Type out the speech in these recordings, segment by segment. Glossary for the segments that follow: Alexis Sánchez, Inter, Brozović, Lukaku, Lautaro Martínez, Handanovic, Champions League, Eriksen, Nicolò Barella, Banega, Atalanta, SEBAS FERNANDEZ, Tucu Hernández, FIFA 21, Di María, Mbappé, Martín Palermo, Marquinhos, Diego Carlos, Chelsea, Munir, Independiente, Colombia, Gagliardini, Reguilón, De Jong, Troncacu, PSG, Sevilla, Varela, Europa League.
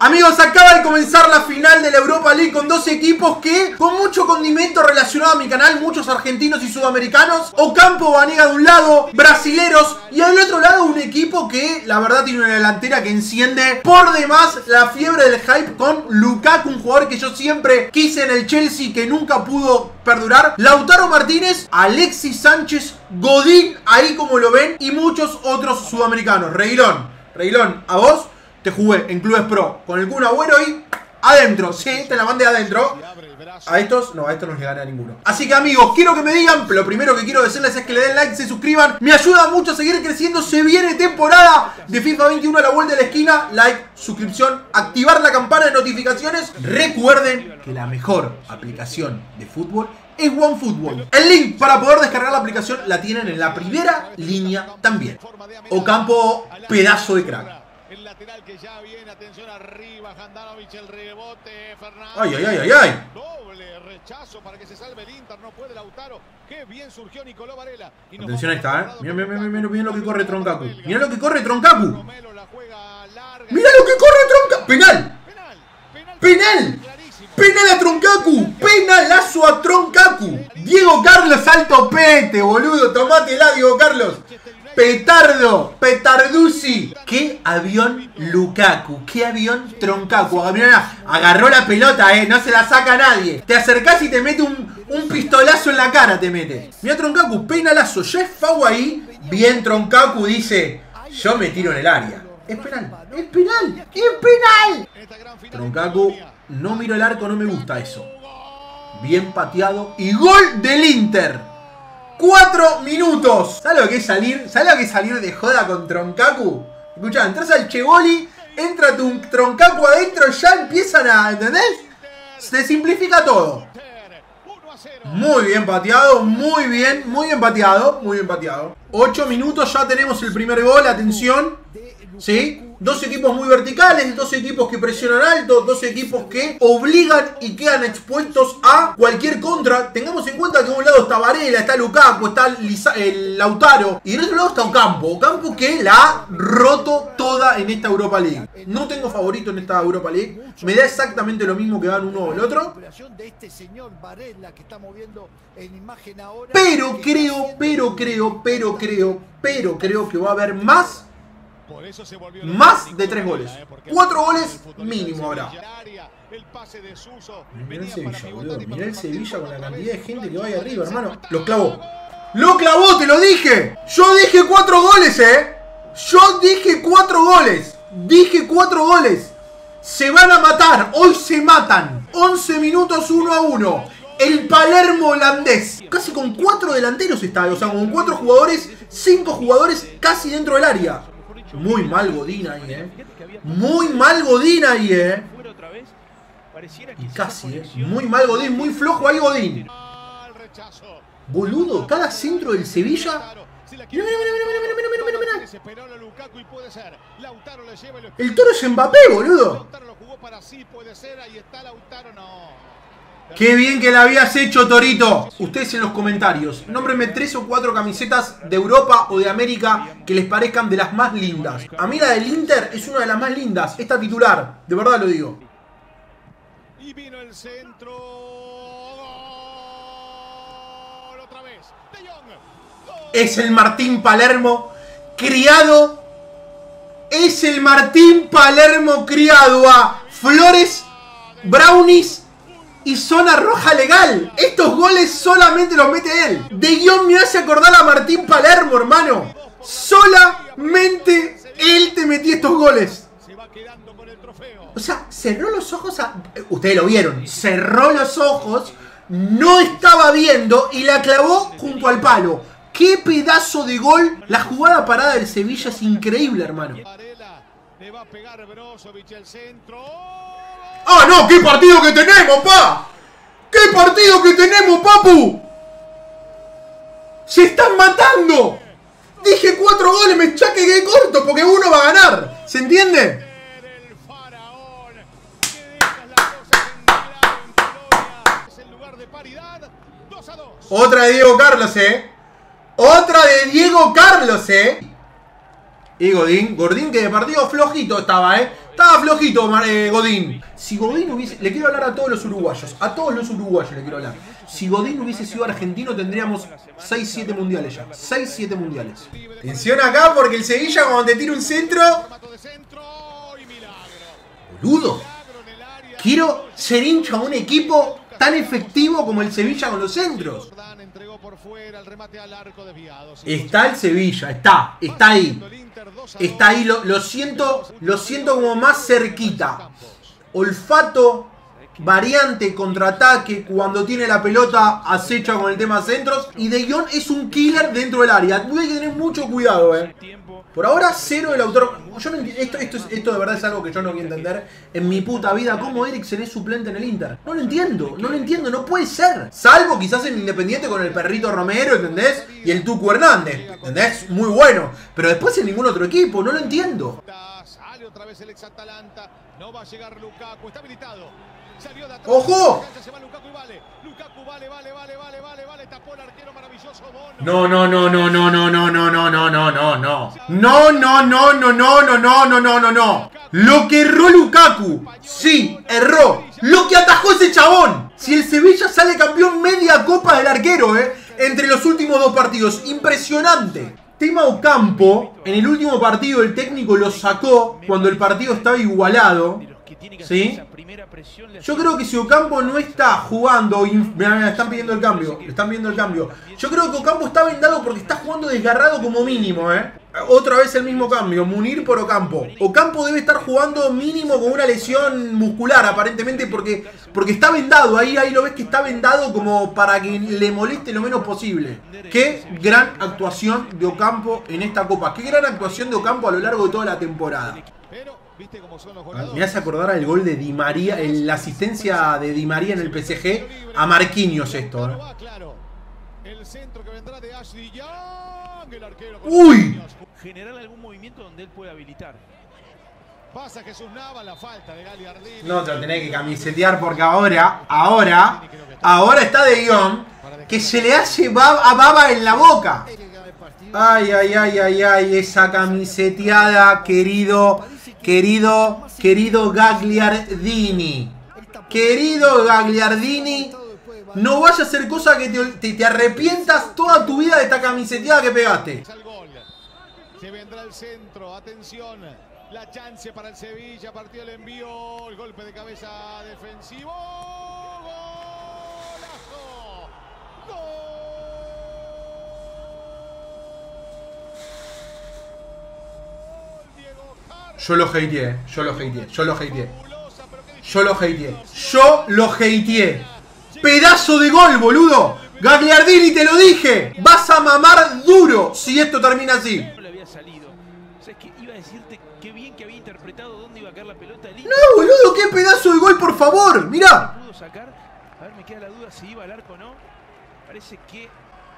Amigos, acaba de comenzar la final de la Europa League con dos equipos que, con mucho condimento relacionado a mi canal, muchos argentinos y sudamericanos, Ocampo, Banega de un lado, brasileros, y al otro lado un equipo que, la verdad, tiene una delantera que enciende por demás la fiebre del hype con Lukaku, un jugador que yo siempre quise en el Chelsea, que nunca pudo perdurar, Lautaro Martínez, Alexis Sánchez, Godín, ahí como lo ven, y muchos otros sudamericanos. Reguilón, a vos te jugué en Clubes Pro con el Kun Agüero y adentro, sí, te la mandé adentro. A estos no les gana a ninguno. Así que amigos, quiero que me digan, lo primero que quiero decirles es que le den like, se suscriban. Me ayuda mucho a seguir creciendo, se viene temporada de FIFA 21 a la vuelta de la esquina. Like, suscripción, activar la campana de notificaciones. Recuerden que la mejor aplicación de fútbol es OneFootball. El link para poder descargar la aplicación la tienen en la primera línea también. Ocampo, pedazo de crack. El lateral que ya viene, atención arriba, Handanovic, el rebote, Fernández. ¡Ay! Doble rechazo para que se salve el Inter, no puede Lautaro. Qué bien surgió Nicolò Barella. Atención, ahí está, Mirá lo que corre Troncacu. Mirá lo que corre Troncacu. ¡Penal! ¡Penal a Troncacu! ¡Penalazo a Troncacu! Diego Carlos, alto pete, boludo. Tomátela, Diego Carlos. Petardo, petarduzzi. Qué avión Lukaku, qué avión Troncacu. Agarró la pelota, no se la saca nadie. Te acercás y te mete un pistolazo en la cara, te mete. Mirá Troncacu, penalazo, ya es fau ahí. Bien Troncacu, dice, yo me tiro en el área. Es penal. Troncacu, no miro el arco, no me gusta eso. Bien pateado y gol del Inter. 4 minutos. ¿Sabes lo que es salir? ¿Sabes lo que es salir de joda con Troncacu? Escuchá, entras al Cheboli, entra tu Troncacu adentro, ya empiezan a... ¿Entendés? Se simplifica todo. Muy bien pateado, muy bien pateado. 8 minutos, ya tenemos el primer gol, atención. ¿Sí? Dos equipos muy verticales, dos equipos que presionan alto, dos equipos que obligan y quedan expuestos a cualquier contra. Tengamos en cuenta que de un lado está Varela, está Lukaku, está Lautaro y del otro lado está Ocampo. Ocampo que la ha roto toda en esta Europa League. No tengo favorito en esta Europa League. Me da exactamente lo mismo que dan uno o el otro. Pero creo que va a haber más de 3 goles. 4 goles mínimo ahora. Mirá el Sevilla, boludo. Mirá el Sevilla con la cantidad de gente que va ahí arriba, hermano. Lo clavó, te lo dije. Yo dije 4 goles, Dije 4 goles. Se van a matar. Hoy se matan. 11 minutos 1-1. El Palermo holandés. Casi con 4 delanteros está. O sea, con 4 jugadores, 5 jugadores casi dentro del área. Muy mal Godín ahí, Y casi, Muy mal Godín, muy flojo ahí Godín. Boludo, cada centro del Sevilla. Mira. El toro es Mbappé, boludo. Qué bien que la habías hecho, Torito. Ustedes en los comentarios, nómbrenme 3 o 4 camisetas de Europa o de América que les parezcan de las más lindas. A mí la del Inter es una de las más lindas. Esta titular, de verdad lo digo. Y vino el centro. Gol otra vez. De Jong. Es el Martín Palermo criado. Es el Martín Palermo criado a flores, brownies y zona roja legal. Estos goles solamente los mete él. De Jong me hace acordar a Martín Palermo, hermano. Solamente él te metía estos goles. O sea, cerró los ojos a... Ustedes lo vieron. Cerró los ojos, no estaba viendo y la clavó junto al palo. ¡Qué pedazo de gol! La jugada parada del Sevilla es increíble, hermano. Le va a pegar Brozović el centro. ¡Ah, no! ¡Qué partido que tenemos, pa! ¡Qué partido que tenemos, papu! ¡Se están matando! Dije 4 goles, me chaquegué corto porque uno va a ganar. ¿Se entiende? Otra de Diego Carlos, Y Godín que de partido flojito estaba, Estaba flojito, Godín. Si Godín hubiese... Le quiero hablar a todos los uruguayos. A todos los uruguayos le quiero hablar. Si Godín hubiese sido argentino, tendríamos 6-7 mundiales ya. 6-7 mundiales. Atención acá, porque el Sevilla, cuando te tira un centro... Boludo. Quiero ser hincha de un equipo tan efectivo como el Sevilla con los centros. Está el Sevilla, está ahí. Está ahí, lo siento como más cerquita. Olfato, variante, contraataque, cuando tiene la pelota acecha con el tema centros. Y De Jong es un killer dentro del área. Hay que tener mucho cuidado, Por ahora, cero el autor. Yo no, esto de verdad es algo que yo no voy a entender en mi puta vida. ¿Cómo Eriksen es suplente en el Inter? No lo entiendo, no puede ser. Salvo quizás en Independiente con el perrito Romero, ¿entendés? Y el Tucu Hernández, ¿entendés? Muy bueno. Pero después en ningún otro equipo, no lo entiendo. Sale otra vez el ex Atalanta. No va a llegar Lukaku, está habilitado. Salió de atrás. ¡Ojo! Se va Lukaku y vale. Lukaku vale. Tapó el arquero maravilloso. No. Lo que erró Lukaku. Sí, erró. Lo que atajó ese chabón. Si el Sevilla sale campeón, media copa del arquero, entre los últimos dos partidos. Impresionante. Tema Ocampo. En el último partido el técnico lo sacó cuando el partido estaba igualado. ¿Sí? Yo creo que si Ocampo no está jugando... Mirá, están pidiendo el cambio. Están viendo el cambio. Yo creo que Ocampo está vendado porque está jugando desgarrado como mínimo, Otra vez el mismo cambio. Munir por Ocampo. Ocampo debe estar jugando mínimo con una lesión muscular, aparentemente, porque está vendado. Ahí lo ves que está vendado como para que le moleste lo menos posible. Qué gran actuación de Ocampo en esta Copa. Qué gran actuación de Ocampo a lo largo de toda la temporada. Me hace acordar al gol de Di María, la asistencia de Di María en el PSG a Marquinhos esto. ¡Uy! No te lo tenés que camisetear porque ahora está De Jong que se le hace baba en la boca. Ay, esa camiseteada, querido Gagliardini. Querido Gagliardini, no vaya a ser cosa que te arrepientas toda tu vida de esta camiseteada que pegaste. Se vendrá el centro, atención. La chance para el Sevilla, partió el envío, el golpe de cabeza defensivo. ¡Golazo! ¡Gol! Yo lo hateé. Pedazo de gol, boludo. Gagliardini, te lo dije. Vas a mamar duro si esto termina así. No, boludo, qué pedazo de gol, por favor. Mirá.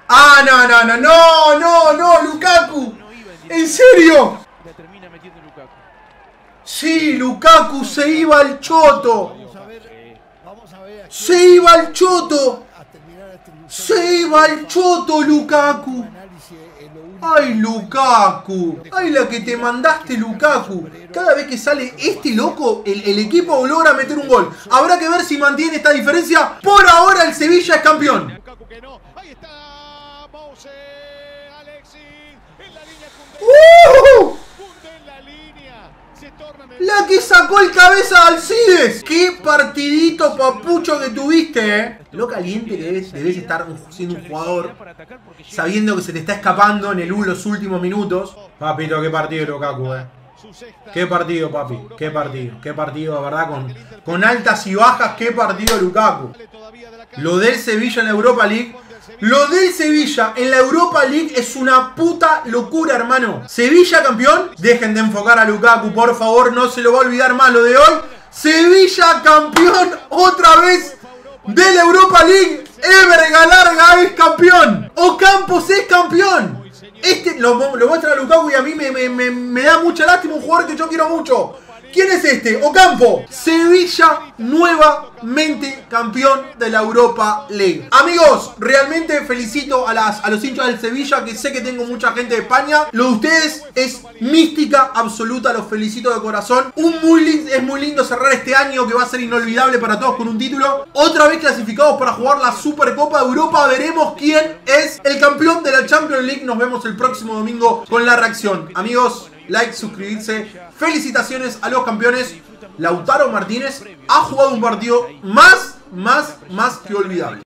Ah, no, Lukaku. ¿En serio? Sí, Lukaku se iba al choto. Se iba al choto, Lukaku. Ay, Lukaku. Ay, la que te mandaste, Lukaku. Cada vez que sale este loco, el equipo logra meter un gol. Habrá que ver si mantiene esta diferencia. Por ahora el Sevilla es campeón. La que sacó el cabeza de Alcides. Qué partidito, papucho, que tuviste, Lo caliente que debes estar siendo un jugador, sabiendo que se te está escapando en los últimos minutos. Papito, qué partido Lukaku, Qué partido, papi. Qué partido, la verdad, con altas y bajas. Qué partido Lukaku. Lo del Sevilla en la Europa League. Lo del Sevilla en la Europa League es una puta locura, hermano. Sevilla campeón. Dejen de enfocar a Lukaku, por favor. No se lo va a olvidar más lo de hoy. Sevilla campeón otra vez de la Europa League. Evergalarga es campeón. Ocampos es campeón. Lo muestra Lukaku y a mí me da mucha lástima. Un jugador que yo quiero mucho. ¿Quién es este? Ocampo. Sevilla nuevamente campeón de la Europa League. Amigos, realmente felicito a los hinchas del Sevilla, que sé que tengo mucha gente de España. Lo de ustedes es mística absoluta, los felicito de corazón. Es muy lindo cerrar este año, que va a ser inolvidable para todos, con un título. Otra vez clasificados para jugar la Supercopa de Europa. Veremos quién es el campeón de la Champions League. Nos vemos el próximo domingo con la reacción. Amigos, like, suscribirse. Felicitaciones a los campeones. Lautaro Martínez ha jugado un partido más que olvidable.